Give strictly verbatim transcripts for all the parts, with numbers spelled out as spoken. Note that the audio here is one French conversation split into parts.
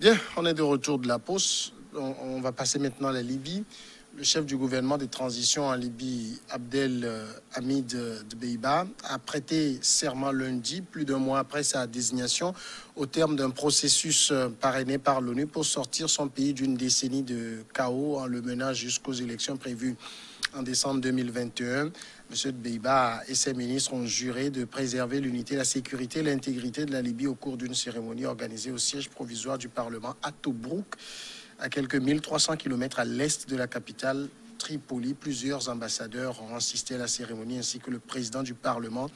Bien, on est de retour de la pause. On, on va passer maintenant à la Libye. Le chef du gouvernement de transition en Libye, Abdel Hamid Dbeiba, a prêté serment lundi, plus d'un mois après sa désignation, au terme d'un processus parrainé par l'ONU pour sortir son pays d'une décennie de chaos en le menant jusqu'aux élections prévues en décembre deux mille vingt et un. M. Dbeiba et ses ministres ont juré de préserver l'unité, la sécurité et l'intégrité de la Libye au cours d'une cérémonie organisée au siège provisoire du Parlement à Tobrouk, à quelques mille trois cents kilomètres à l'est de la capitale Tripoli. Plusieurs ambassadeurs ont assisté à la cérémonie, ainsi que le président du Parlement,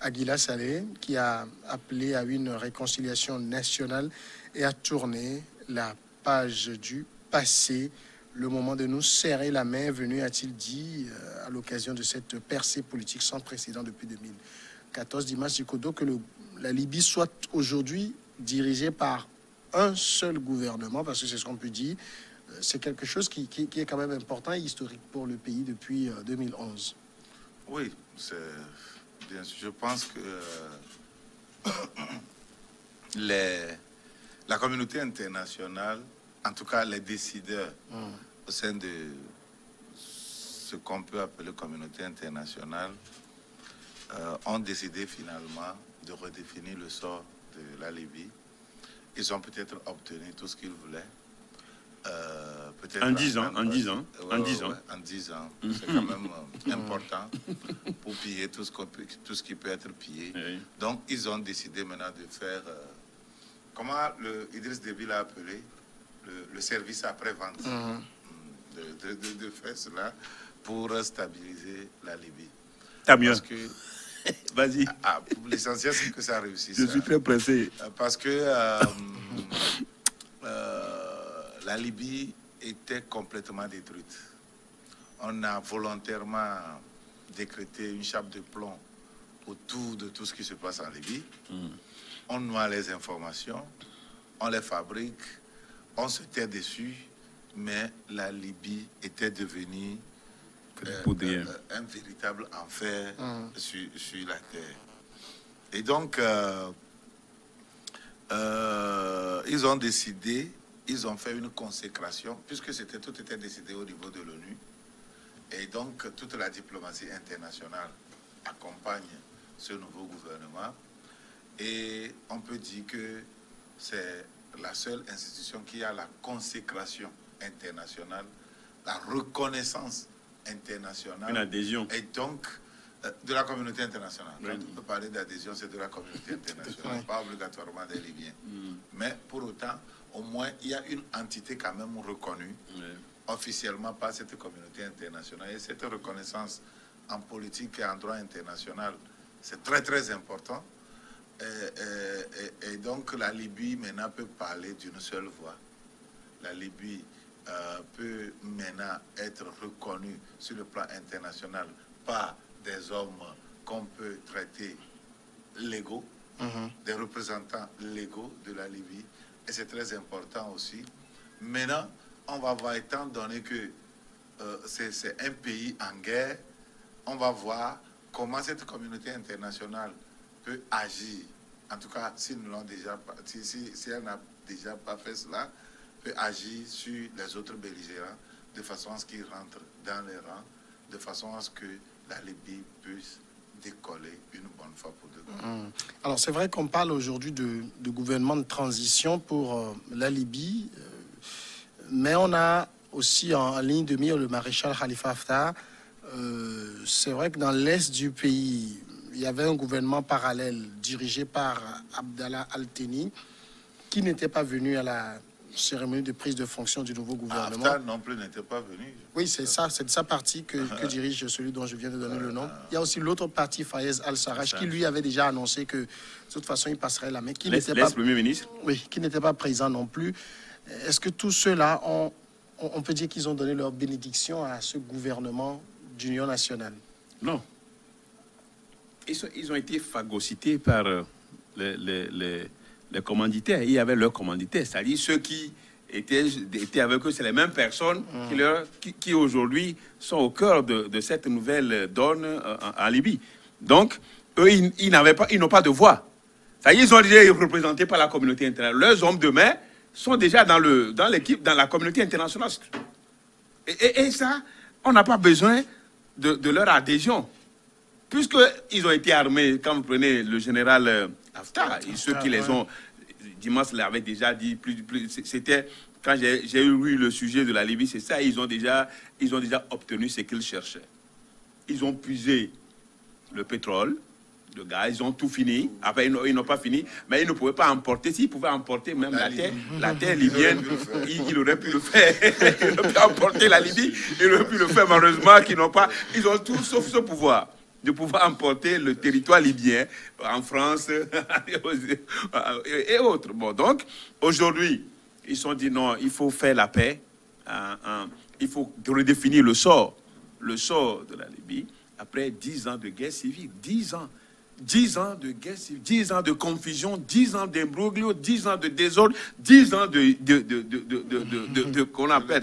Aguila Saleh, qui a appelé à une réconciliation nationale et a tourné la page du passé. Le moment de nous serrer la main est venu, a-t-il dit, à l'occasion de cette percée politique sans précédent depuis deux mille quatorze. Dimas Sikodo, que le, la Libye soit aujourd'hui dirigée par un seul gouvernement, parce que c'est ce qu'on peut dire, c'est quelque chose qui, qui, qui est quand même important et historique pour le pays depuis deux mille onze. Oui, bien sûr, je pense que euh, les, la communauté internationale, en tout cas les décideurs mmh. au sein de ce qu'on peut appeler communauté internationale, euh, ont décidé finalement de redéfinir le sort de la Libye. Ils ont peut-être obtenu tout ce qu'ils voulaient. Euh, en dix ans, en dix ans. En dix ans. En dix ans. C'est quand même euh, important pour piller tout ce, qu'on peut, tout ce qui peut être pillé. Oui. Donc, ils ont décidé maintenant de faire, euh, comment le, Idriss Deby l'a appelé, le, le service après-vente, mm-hmm. de, de, de, de faire cela pour stabiliser la Libye. T'as mieux. Parce que, vas-y. Ah, l'essentiel, c'est que ça réussisse. Je suis très pressé. Parce que euh, euh, la Libye était complètement détruite. On a volontairement décrété une chape de plomb autour de tout ce qui se passe en Libye. Mm. On noie les informations, on les fabrique, on se tait dessus, mais la Libye était devenue Euh, euh, un véritable enfer mmh. sur, sur la terre. Et donc, euh, euh, ils ont décidé, ils ont fait une consécration, puisque c'était, tout était décidé au niveau de l'ONU. Et donc, toute la diplomatie internationale accompagne ce nouveau gouvernement. Et on peut dire que c'est la seule institution qui a la consécration internationale, la reconnaissance internationale. Une adhésion. Et donc, euh, de la communauté internationale. Quand oui. on peut parler d'adhésion, c'est de la communauté internationale, pas obligatoirement des Libyens. Mm. Mais pour autant, au moins, il y a une entité quand même reconnue, oui. officiellement par cette communauté internationale. Et cette reconnaissance en politique et en droit international, c'est très, très important. Et, et, et donc, la Libye, maintenant, peut parler d'une seule voix. La Libye Euh, peut maintenant être reconnu sur le plan international par des hommes qu'on peut traiter légaux, mm-hmm. des représentants légaux de la Libye. Et c'est très important aussi. Maintenant, on va voir, étant donné que euh, c'est un pays en guerre, on va voir comment cette communauté internationale peut agir. En tout cas, si, nous l'ont déjà, si, si, si elle n'a déjà pas fait cela, peut agir sur les autres belligérants de façon à ce qu'ils rentrent dans les rangs, de façon à ce que la Libye puisse décoller une bonne fois pour deux. Mmh. Alors c'est vrai qu'on parle aujourd'hui de, de gouvernement de transition pour euh, la Libye, euh, mais on a aussi en, en ligne de mire le maréchal Khalifa Haftar. Euh, c'est vrai que dans l'est du pays, il y avait un gouvernement parallèle dirigé par Abdallah al-Thani qui n'était pas venu à la cérémonie de prise de fonction du nouveau gouvernement. Haftar non plus n'était pas venu. Oui, c'est ça, c'est de sa partie que, que dirige celui dont je viens de donner le nom. Il y a aussi l'autre parti, Fayez al-Sarraj, qui lui avait déjà annoncé que de toute façon il passerait la main. Qui n'était pas Premier ministre. Oui, qui n'était pas présent non plus. Est-ce que tous ceux-là, on, on peut dire qu'ils ont donné leur bénédiction à ce gouvernement d'union nationale? Non. Ils, sont, ils ont été phagocytés par les... les, les... les commanditaires. Il y avait leurs commanditaires, c'est-à-dire ceux qui étaient, étaient avec eux, c'est les mêmes personnes mmh. qui, qui, qui aujourd'hui sont au cœur de, de cette nouvelle donne euh, en Libye. Donc, eux, ils, ils n'avaient pas, ils n'ont pas de voix. C'est-à-dire, ils ont déjà été représentés par la communauté internationale. Leurs hommes de main sont déjà dans le, dans l'équipe, dans la communauté internationale. Et, et, et ça, on n'a pas besoin de, de leur adhésion. Puisqu'ils ont été armés, quand vous prenez le général Haftar, et ceux qui les ont, Dimas l'avait déjà dit, plus, plus, c'était quand j'ai eu le sujet de la Libye, c'est ça, ils ont, déjà, ils ont déjà obtenu ce qu'ils cherchaient. Ils ont puisé le pétrole, le gaz, ils ont tout fini. Après, ils n'ont pas fini, mais ils ne pouvaient pas emporter. S'ils pouvaient emporter même la, la terre, la terre libyenne, ils, ils auraient pu le faire. Ils auraient pu emporter la Libye, ils auraient pu le faire, malheureusement, qu'ils n'ont pas. Ils ont tout sauf ce pouvoir de pouvoir emporter le territoire libyen en France et autres. Bon, donc, aujourd'hui, ils se sont dit non, il faut faire la paix, hein, hein, il faut redéfinir le sort, le sort de la Libye après dix ans de guerre civile, dix ans. dix ans de guerre civile, dix ans de confusion, dix ans d'imbroglio, dix ans de désordre, dix ans de, de, de, de, de, de, de, de, de qu'on appelle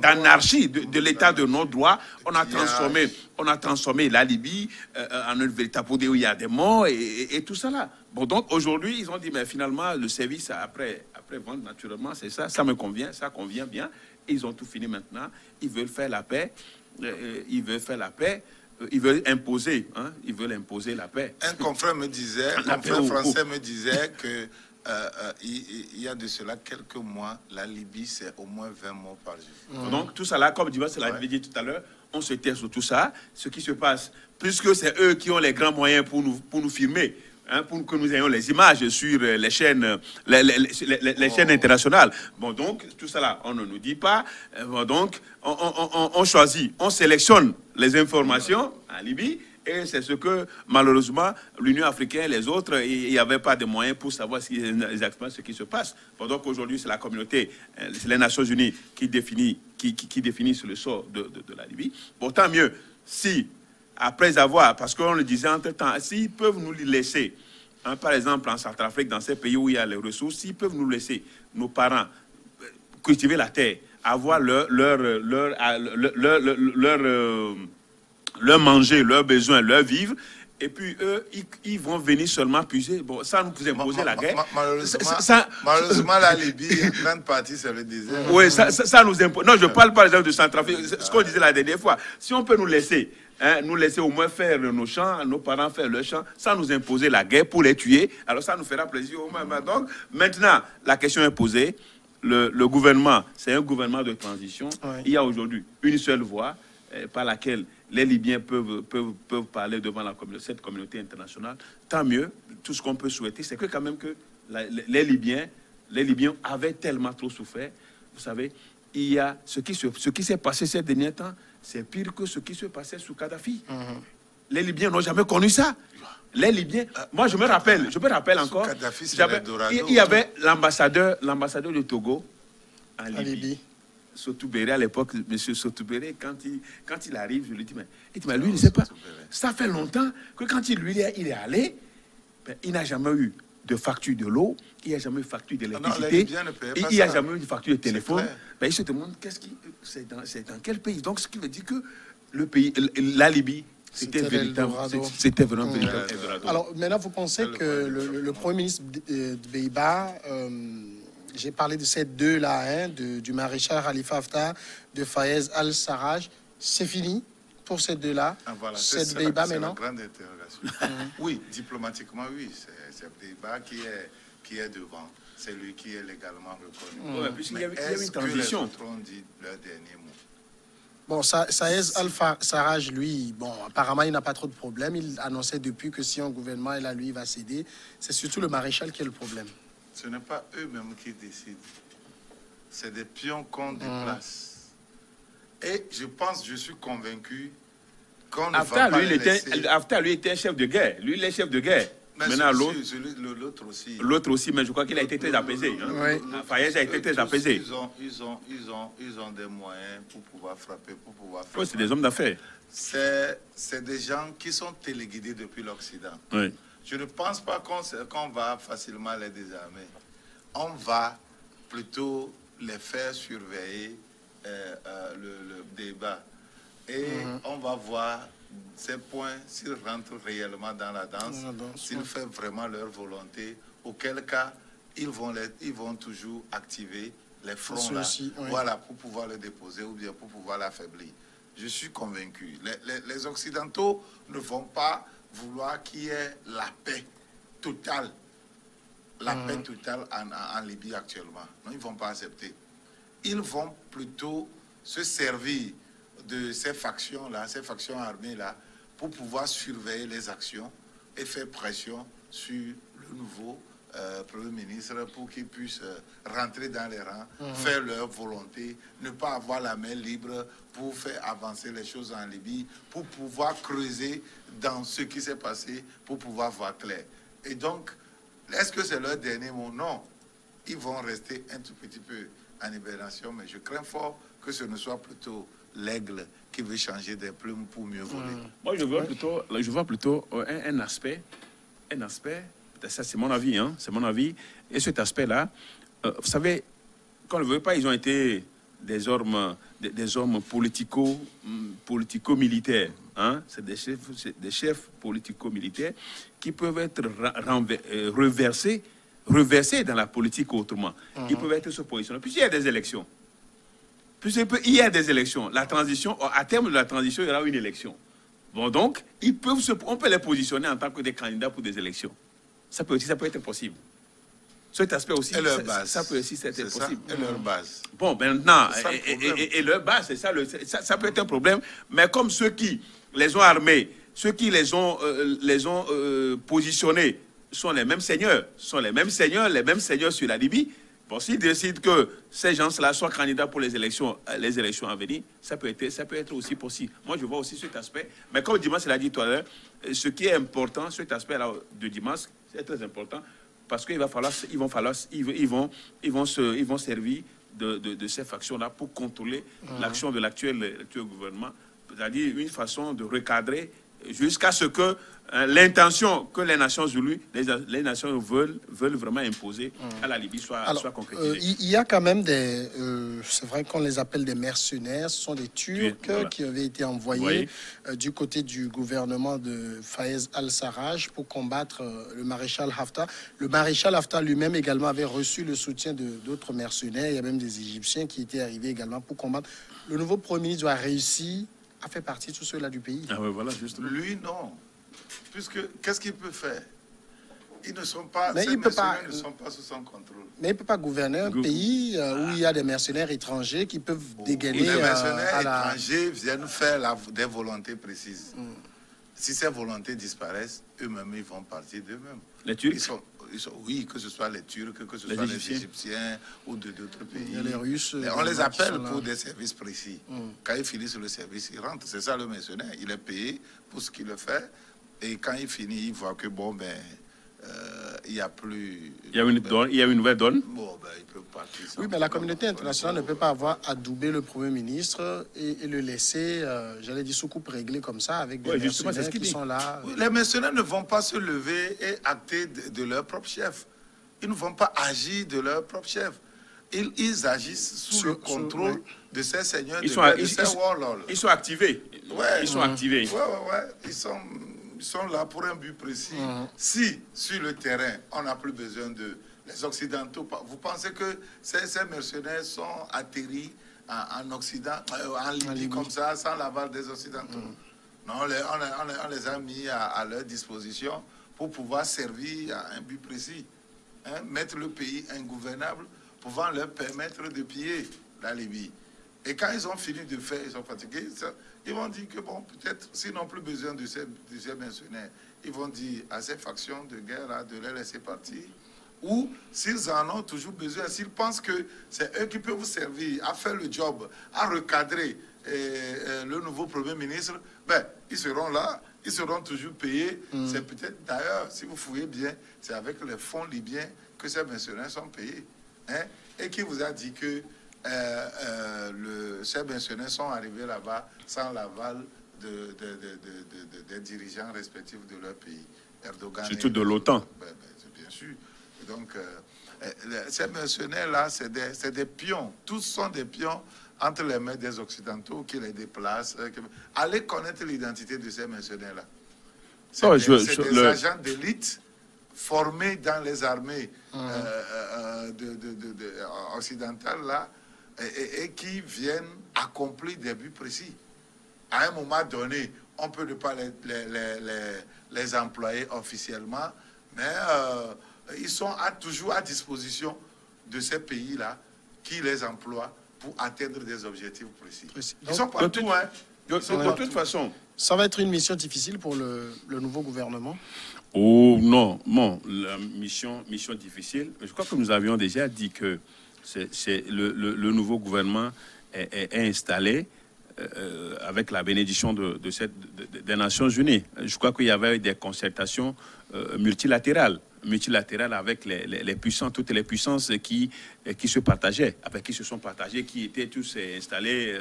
d'anarchie, de, de l'état de non-droit. On a transformé, on a transformé la Libye euh, en un véritable où il y a des morts et, et, et tout ça là. Bon, donc aujourd'hui, ils ont dit, mais finalement, le service après, après vente, naturellement, c'est ça, ça me convient, ça convient bien. Ils ont tout fini maintenant, ils veulent faire la paix, euh, ils veulent faire la paix. Ils veulent imposer, hein, ils veulent imposer la paix. Un confrère me disait, un confrère français me disait que euh, euh, il y a de cela quelques mois, la Libye, c'est au moins vingt morts par jour. Mmh. Donc tout ça là, comme tu vois, c'est la dit tout à l'heure, on se tait sur tout ça, ce qui se passe, puisque c'est eux qui ont les grands moyens pour nous, pour nous filmer. Hein, pour que nous ayons les images sur les chaînes, les, les, les, les chaînes internationales. Bon, donc, tout ça là, on ne nous dit pas. Bon, donc, on, on, on, on choisit, on sélectionne les informations en Libye. Et c'est ce que, malheureusement, l'Union africaine et les autres, il n'y avait pas de moyens pour savoir exactement ce qui se passe. Bon, donc, aujourd'hui, c'est la communauté, c'est les Nations Unies qui définissent qui, qui, qui définissent le sort de, de, de la Libye. Bon, tant mieux si... Après avoir, parce qu'on le disait entre-temps, s'ils peuvent nous laisser, hein, par exemple en Centrafrique, dans ces pays où il y a les ressources, s'ils peuvent nous laisser, nos parents, cultiver la terre, avoir leur, leur, leur, leur, leur, leur, leur, euh, leur manger, leurs besoins, leur vivre, et puis eux, ils, ils vont venir seulement puiser, bon, sans nous imposer la guerre. Ma, ma, malheureusement, ça, ça, malheureusement, la Libye, une grande partie, c'est le désert. Oui, ça, ça, ça nous impose. Non, je parle par exemple de Centrafrique, ce qu'on disait la dernière fois. Si on peut nous laisser... Hein, nous laisser au moins faire nos champs, nos parents faire leurs champs, sans nous imposer la guerre pour les tuer. Alors ça nous fera plaisir au moins. Donc maintenant, la question est posée. Le, le gouvernement, c'est un gouvernement de transition. Ouais. Il y a aujourd'hui une seule voie eh, par laquelle les Libyens peuvent, peuvent, peuvent parler devant la communauté, cette communauté internationale. Tant mieux, tout ce qu'on peut souhaiter, c'est que quand même que la, les, Libyens, les Libyens avaient tellement trop souffert. Vous savez, il y a ce qui, ce qui s'est passé ces derniers temps, c'est pire que ce qui se passait sous Kadhafi. Mm-hmm. Les Libyens n'ont jamais connu ça. Les Libyens... Euh, moi, je me rappelle, je me rappelle encore... Kadhafi, il, il y avait l'ambassadeur l'ambassadeur de Togo en Libye. En Libye. Sotouberé, à l'époque, M. Sotouberé, quand il, quand il arrive, je lui dis, mais, il dit, mais lui, il ne sait pas. Ça fait longtemps que quand il, lui, il est allé, ben, il n'a jamais eu de facture de l'eau, il n'y a jamais eu de facture d'électricité, il n'y a ça. jamais eu de facture de téléphone. Ben, ils se demandent, qu'est-ce qui, c'est dans, dans quel pays? Donc, ce qui veut dire que le pays, la Libye, c'était véritable. C'était vraiment véritable. Mmh. Alors, maintenant, vous pensez que le, le, le Premier ministre Dbeiba, euh, j'ai parlé de ces deux-là, hein, de, du maréchal Khalifa Haftar, de Fayez al-Sarraj, c'est fini? Pour ces deux-là, ah, voilà. C'est Dbeiba maintenant. C'est une grande interrogation. Oui, diplomatiquement, oui. C'est Dbeiba qui est, qui est devant. C'est lui qui est légalement reconnu. Mmh. Mais, Mais est-ce que les autres ont dit leur dernier mot? Bon, Fayez al-Sarraj, lui, bon, apparemment, il n'a pas trop de problème. Il annonçait depuis que si un gouvernement est là, lui, il va céder. C'est surtout le maréchal qui est le problème. Ce n'est pas eux-mêmes qui décident. C'est des pions qu'on déplace. Mmh. Et je pense, je suis convaincu Haftar, lui, laisser... lui, était un chef de guerre. Lui, il est chef de guerre. Mais maintenant, l'autre aussi. L'autre aussi, mais je crois qu'il a été très apaisé. Hein. Oui. Fayez a été très apaisé. Ils ont, ils, ont, ils, ont, ils ont des moyens pour pouvoir frapper, pour pouvoir frapper. Oui, c'est des hommes d'affaires. C'est des gens qui sont téléguidés depuis l'Occident. Oui. Je ne pense pas qu'on qu'on va facilement les désarmer. On va plutôt les faire surveiller euh, euh, le, le débat. Et mm-hmm. on va voir ces points, s'ils rentrent réellement dans la danse, s'ils font vraiment leur volonté, auquel cas ils vont, les, ils vont toujours activer les fronts là, aussi, oui. Voilà, pour pouvoir les déposer ou bien pour pouvoir l'affaiblir. Je suis convaincu. Les, les, les Occidentaux ne vont pas vouloir qu'il y ait la paix totale, la mmh. paix totale en, en Libye actuellement. Non, ils ne vont pas accepter. Ils vont plutôt se servir de ces factions-là, ces factions armées-là, pour pouvoir surveiller les actions et faire pression sur le nouveau euh, Premier ministre pour qu'il puisse euh, rentrer dans les rangs, mmh. faire leur volonté, ne pas avoir la main libre pour faire avancer les choses en Libye, pour pouvoir creuser dans ce qui s'est passé, pour pouvoir voir clair. Et donc, est-ce que c'est leur dernier mot? Non. Ils vont rester un tout petit peu en hibernation, mais je crains fort que ce ne soit plutôt l'aigle qui veut changer des plumes pour mieux voler. Mmh. Moi, je vois plutôt, je vois plutôt un, un aspect, un aspect, ça c'est mon avis, hein, c'est mon avis, et cet aspect-là, euh, vous savez, quand on ne le veut pas, ils ont été des hommes, des, des hommes politico, politico-militaires, hein, c'est des chefs, des chefs politico-militaires qui peuvent être renversés, reversés dans la politique autrement, mmh. qui peuvent être se positionnés. Puis il y a des élections. Il y a des élections. La transition, à terme de la transition, il y aura une élection. Bon, donc, ils peuvent se, on peut les positionner en tant que des candidats pour des élections. Ça peut aussi, ça peut être possible. Cet aspect aussi, et leur base. Ça, ça peut aussi être possible. Ça. Et leur base. Bon, maintenant, ça, le et, et, et leur base, c'est ça, le, ça, ça peut être un problème. Mais comme ceux qui les ont armés, ceux qui les ont, euh, les ont euh, positionnés sont les mêmes seigneurs, sont les mêmes seigneurs, les mêmes seigneurs sur la Libye. Bon, s'ils décident que ces gens-là soient candidats pour les élections, les élections à venir, ça peut être, ça peut être aussi possible. Moi, je vois aussi cet aspect. Mais comme Dimas l'a dit tout à l'heure, ce qui est important, cet aspect-là de Dimas, c'est très important parce qu'ils vont falloir, ils vont falloir, ils vont, ils vont, ils vont se, ils vont servir de, de, de ces factions-là pour contrôler mmh. l'action de l'actuel gouvernement, c'est-à-dire une façon de recadrer jusqu'à ce que hein, l'intention que les Nations Unies, les, les Nations veulent, veulent vraiment imposer à la Libye soit, alors, soit concrétisée. Il euh, y, y a quand même des... Euh, c'est vrai qu'on les appelle des mercenaires. Ce sont des Turcs voilà. qui avaient été envoyés oui. euh, du côté du gouvernement de Fayez al-Sarraj pour combattre euh, le maréchal Haftar. Le maréchal Haftar lui-même également avait reçu le soutien d'autres mercenaires. Il y a même des Égyptiens qui étaient arrivés également pour combattre. Le nouveau Premier ministre a réussi... a fait partie de tous ceux-là du pays. Ah ouais, voilà, justement. Lui, non. Puisque, qu'est-ce qu'il peut faire? Ils ne sont pas... Mais ces il peut pas, ne sont pas sous son contrôle. Mais il ne peut pas gouverner un Gou pays ah. où il y a des mercenaires étrangers qui peuvent oh. dégainer... Les mercenaires euh, la... étrangers viennent faire la, des volontés précises. Mm. Si ces volontés disparaissent, eux-mêmes, ils vont partir d'eux-mêmes. Les Turcs ils sont, ils sont, oui, que ce soit les Turcs, que ce les soit Égyptiens. les Égyptiens ou d'autres pays. Il y a les Russes. Les, on les appelle pour des services précis. Mm. Quand ils finissent le service, ils rentrent. C'est ça le mercenaire. Il est payé pour ce qu'il fait. Et quand il finit, il voit que, bon, ben, euh, il n'y a plus... Il y a une, donne, il y a une nouvelle donne. Bon, ben, il peut partir. Oui, mais la communauté internationale ne peut pas avoir adoubé le Premier ministre et, et le laisser, euh, j'allais dire, sous coupe réglée comme ça, avec des ouais, mercenaires ce qui dit. sont là. Oui, les mercenaires ne vont pas se lever et acter de, de leur propre chef. Ils ne vont pas agir de leur propre chef. Ils, ils agissent sous sur, le contrôle sur, oui. de ces seigneurs, ils de, sont, de ils, ces ils, warlords. Ils sont activés. Ouais, ils sont hum. activés. Oui, oui, oui. Ils sont... Ils sont là pour un but précis. Mmh. Si, sur le terrain, on n'a plus besoin d'eux, les Occidentaux, vous pensez que ces, ces mercenaires sont atterris en, en Occident, euh, en Libye, Libye, comme ça, sans l'aval des Occidentaux? Mmh. Non, on les, on, les, on les a mis à, à leur disposition pour pouvoir servir à un but précis. Hein? Mettre le pays ingouvernable, pouvant leur permettre de piller la Libye. Et quand ils ont fini de faire, ils sont fatigués, ils vont dire que, bon, peut-être, s'ils n'ont plus besoin de ces, de ces mercenaires, ils vont dire à ces factions de guerre de les laisser partir. Ou, s'ils en ont toujours besoin, s'ils pensent que c'est eux qui peuvent vous servir à faire le job, à recadrer et, et le nouveau Premier ministre, ben, ils seront là, ils seront toujours payés. Mmh. C'est peut-être, d'ailleurs, si vous fouillez bien, c'est avec les fonds libyens que ces mercenaires sont payés. Hein? Et qui vous a dit que Euh, euh, le, ces mercenaires sont arrivés là-bas sans l'aval de, de, de, de, de, de, des dirigeants respectifs de leur pays. Erdogan surtout de l'OTAN. Ben, ben, bien sûr. Et donc, euh, ces mercenaires-là, c'est des, des pions. Tous sont des pions entre les mains des Occidentaux qui les déplacent. Euh, qui... Allez connaître l'identité de ces mercenaires-là. C'est oh, des, je, je, des le... agents d'élite formés dans les armées mmh. euh, de, de, de, de, occidentales là, et, et qui viennent accomplir des buts précis. À un moment donné, on ne peut pas les, les, les, les employer officiellement, mais euh, ils sont à, toujours à disposition de ces pays-là qui les emploient pour atteindre des objectifs précis. Précis. Ils donc, sont partout, hein. Ils sont de toute façon. Ça va être une mission difficile pour le, le nouveau gouvernement. Oh non, non, la mission, mission difficile. Je crois que nous avions déjà dit que c'est le, le, le nouveau gouvernement est, est, est installé euh, avec la bénédiction de, de cette, de, des Nations Unies. Je crois qu'il y avait des concertations euh, multilatérales. multilatérale avec les, les, les puissants, toutes les puissances qui, qui se partageaient, avec qui se sont partagées, qui étaient tous installés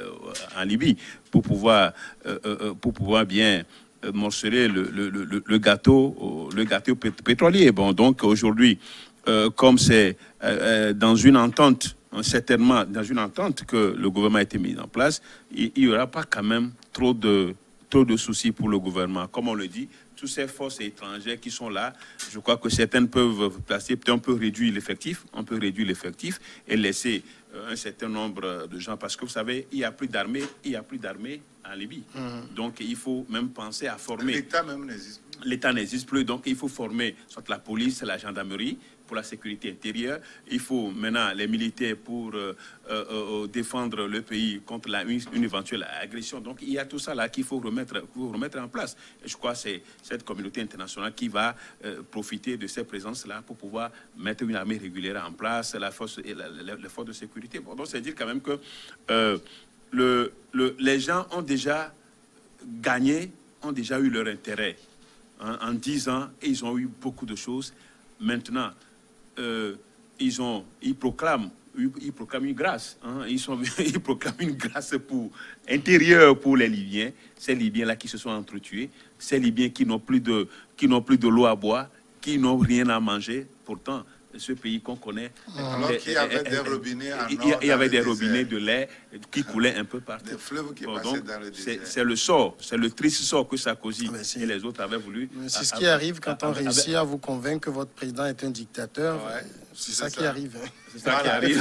en Libye pour pouvoir, pour pouvoir bien morceler le, le, le, le gâteau, le gâteau pétrolier. Bon, donc aujourd'hui, comme c'est dans une entente, certainement dans une entente que le gouvernement a été mis en place, il n'y aura pas quand même trop de, trop de soucis pour le gouvernement. Comme on le dit, toutes ces forces étrangères qui sont là, je crois que certaines peuvent placer, peut-être on peut réduire l'effectif, on peut réduire l'effectif et laisser un certain nombre de gens, parce que vous savez, il n'y a plus d'armée, il n'y a plus d'armée en Libye. Mmh. Donc il faut même penser à former. L'État même n'existe plus. L'État n'existe plus, donc il faut former soit la police, la gendarmerie, pour la sécurité intérieure, il faut maintenant les militaires pour euh, euh, euh, défendre le pays contre la, une, une éventuelle agression. Donc il y a tout ça là qu'il faut remettre, faut remettre en place. Et je crois que c'est cette communauté internationale qui va euh, profiter de cette présence-là pour pouvoir mettre une armée régulière en place, la force, et la, la, la force de sécurité. Bon, donc c'est dire quand même que euh, le, le, les gens ont déjà gagné, ont déjà eu leur intérêt. Hein, en dix ans, et ils ont eu beaucoup de choses. Maintenant, Euh, ils, ont, ils, proclament, ils, ils proclament une grâce. Hein, ils, sont, ils proclament une grâce pour, intérieure pour les Libyens. Ces Libyens-là qui se sont entretués. Ces Libyens qui n'ont plus de, qui n'ont plus de l'eau à boire, qui n'ont rien à manger. Pourtant, ce pays qu'on connaît... Alors qu'il y avait des robinets en or, il y avait des robinets de lait qui coulaient un peu partout. Des fleuves qui passaient dans le désert. C'est le sort, c'est le triste sort que Sarkozy et les autres avaient voulu. C'est ce qui arrive quand on réussit à vous convaincre que votre président est un dictateur. C'est ça qui arrive. C'est ça qui arrive.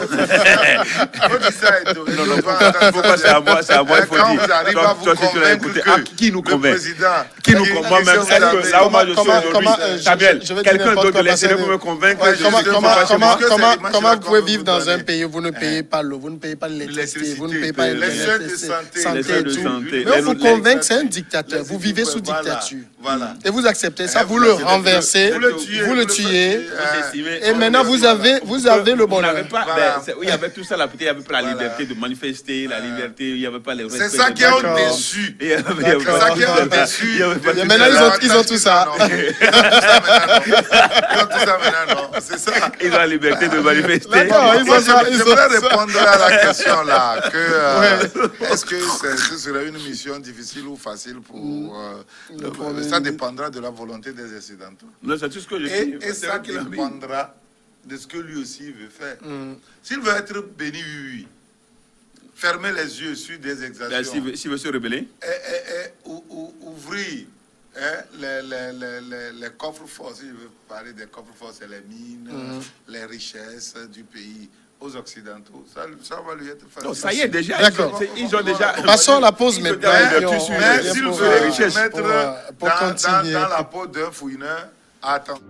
Non, non, pourquoi c'est à moi, c'est à moi, il faut dire. Quand vous arrivez à vous convaincre qui nous convainc, qui nous convainc, moi-même, là où moi je suis aujourd'hui, Samuel, quelqu'un d'autre, laissez-le me convaincre. Comment, comment, comment, comment vous pouvez vivre dans un pays où vous ne payez pas l'eau, vous ne payez pas l'électricité, vous ne payez pas les soins de santé et tout. Mais on vous convainc que c'est un dictateur. Vous vivez sous dictature. Et vous acceptez ça, vous le renversez, vous le tuez. Et maintenant, vous avez le bonheur. Il y avait tout ça, il n'y avait pas la liberté de manifester, la liberté, il n'y avait pas les respects. C'est ça qui est déçu. C'est ça qui est déçu. Et maintenant, ils ont tout ça. Ils ont tout ça maintenant, non. C'est ça. Ils ont la liberté de manifester. Je voudrais répondre à la question là. Que, euh, ouais. Est-ce que ce serait une mission difficile ou facile pour... Mmh. Euh, le, ça dépendra de la volonté des Occidentaux. Non, c'est tout ce que je et, dis. Et ça dépendra de ce que lui aussi veut faire. Mmh. S'il veut être béni, oui, oui. Fermer les yeux sur des exactions. S'il veut, s'il veut se rebeller. Et, et, et, ou, ou, ouvrir... Les, les, les, les, les coffres forts, si je veux parler des coffres forts, c'est les mines, mmh. les richesses du pays aux Occidentaux. Ça, ça va lui être facile. Non, ça y est, déjà. Ils ont déjà. Passons à la pause, mais s'il veut les richesses, mettre dans la peau d'un fouineur, attends.